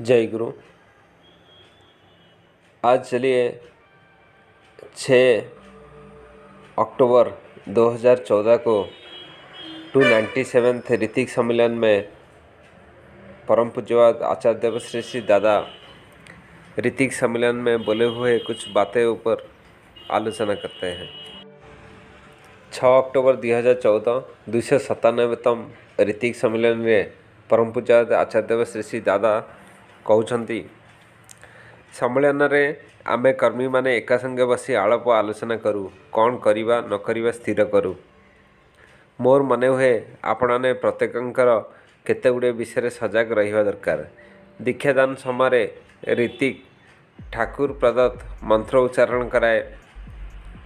जय गुरु। आज चलिए 6 अक्टूबर 2014 को 297वें ऋतिक सम्मेलन में परम पूज्यवाद आचार्यदेव श्री श्री दादा ऋतिक सम्मेलन में बोले हुए कुछ बातें ऊपर आलोचना करते हैं। 6 अक्टूबर 2014 297वें ऋतिक सम्मेलन में परम पूज्यवाद आचार्यदेव श्री श्री दादा कहते सम्मेलन में आमे कर्मी माने एका संगे बसी आलाप आलोचना करूँ कौन करिबा न करिबा स्थिर करूँ। मोर मन हुए आपण ने प्रत्येकंकर केते गुडे विषय सजग रहिबा दरकार। दीक्षादान समय ऋतिक ठाकुर प्रदत्त मंत्र उच्चारण कराए।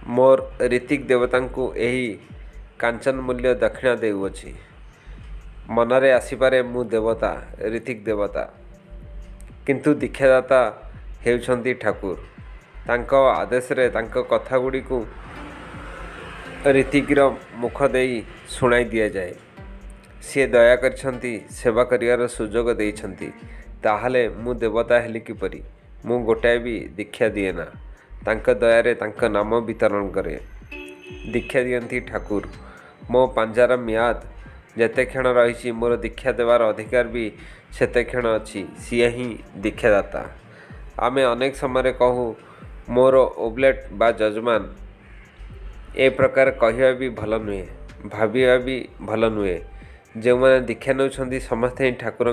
मोर ऋतिक देवता यही कांचन मूल्य दक्षिणा देउछि। मनरे आसीपारे मु देवता ऋतिक देवता किंतु दीक्षादाता हेउछंती ठाकुर। तांको आदेश रे तांको कथा गुडी को ऋतिक मुख देई सुनाई दिया जाए। सी दया करछंती सेवा करियार सुजोग देइछंती। ताहले मु देवता हेली किपरि मु गोटाए भी दीक्षा दिए ना। तांको दया रे तांको नाम वितरण करे दीक्षा दियंती ठाकुर। मो पांजार मियाद जेते क्षण रही मोर दीक्षा देवार अधिकार भी सेते क्षण अच्छी। सी ही दीक्षादाता। आमे अनेक समय कहूँ मोर ओब्लेट बा जजमान। ए प्रकार कहवा भी भल नुहे भावा भी भल नुहे। जो मैंने दीक्षा नौकरी समस्ते ही ठाकुर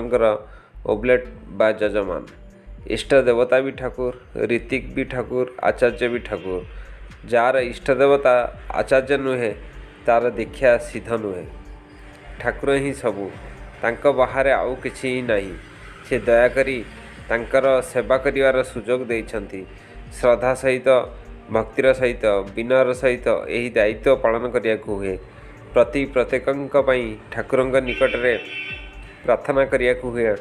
ओब्लेट बा जजमान। इष्ट देवता भी ठाकुर ऋतिक भी ठाकुर आचार्य भी ठाकुर। जार इष्ट देवता आचार्य नुहे तार दीक्षा सिद्ध नुहे। ठाकुर ही सबू तांको बाहरे आउ किछि नाही। से दया करी तांकर सेवा करिवार सुजोग देइछंती। श्रद्धा सहित भक्तिर सहित विनयर सहित यही दायित्व पालन करियाकु हुए। प्रति प्रत्येकंक पई ठाकुरंक निकटरे प्रार्थना करियाकु हुए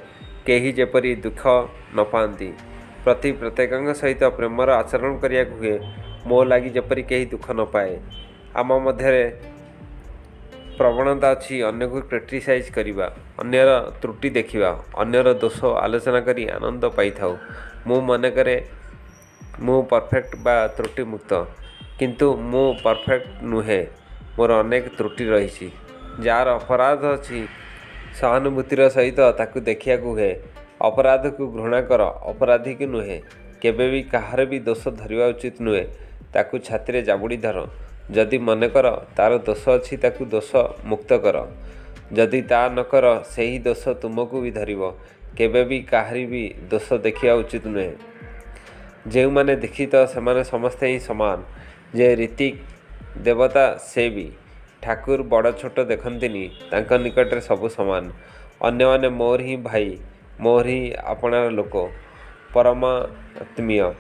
केही जेपरि दुख न पांती। प्रति प्रत्येकंक सहित प्रेमर आचरण करियाकु हुए मो लागि जेपरि केही दुख न पाए। आम मध्यरे प्रवणता अच्छी अन्य को क्रिटिसाइज करवा अन्यर त्रुटि देखा अन्यर दोष आलोचना करी आनंद पाई था। मु मने करे मु परफेक्ट बा त्रुटि मुक्त किंतु मु परफेक्ट नुहे। मोर अनेक त्रुटि रही। जार अपराध अच्छी सहानुभूतिर सहित ताकू देखिया हुए। अपराध को घृणा कर अपराधी की नुहे। केबे भी कहार भी दोष धरिया उचित नुहे। ताकू छाती जाबुड़ी धर। जदि मन कर तार दोष अच्छी ताकू दोष मुक्त कर। जदि ता न कर से ही दोष तुमको भी धरिब। केबे भी काहरी भी दोष देखिया उचित नुहे। जो मैंने दीक्षित से माने समस्ते ही समान। जे ऋतिक देवता से भी ठाकुर बड़ छोट देखंतिनी तांका निकटरे सबु समान। अन्य माने मोर ही भाई मोर ही आपणार लोक परमात्मीय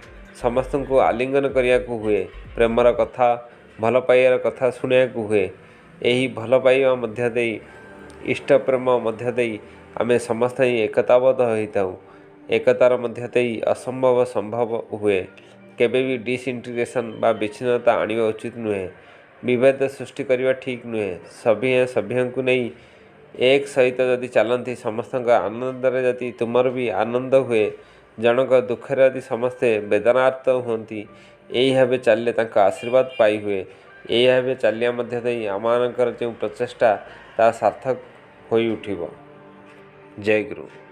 समस्त को आलिंगन करियाकु हुए। प्रेमर कथा भल पाइबार कथा शुणियाकु हुए। यही भल पाइबा मध्य देई इष्ट प्रेम मध्य देई आमे समस्त ही एकताबद्ध होता। एकतार मध्य देई असंभव संभव हुए। केबे भी डिसइंटीग्रेशन बा विच्छिन्नता आनिबा उचित नुहे। विभेद सृष्टि करिबा ठीक नुहे। सभी सभ्यंकु नहीं एक सहित जदि चलती समस्त आनंदरे जदि तुमर भी आनंद हुए। जनक दुखरे जदि समस्ते वेदनार्थ होती यही भाव चलिए आशीर्वाद पाई हुए। यही भाव चलिया मध्य आम जो प्रचेषा ता सार्थक हो उठिब। जय गुरु।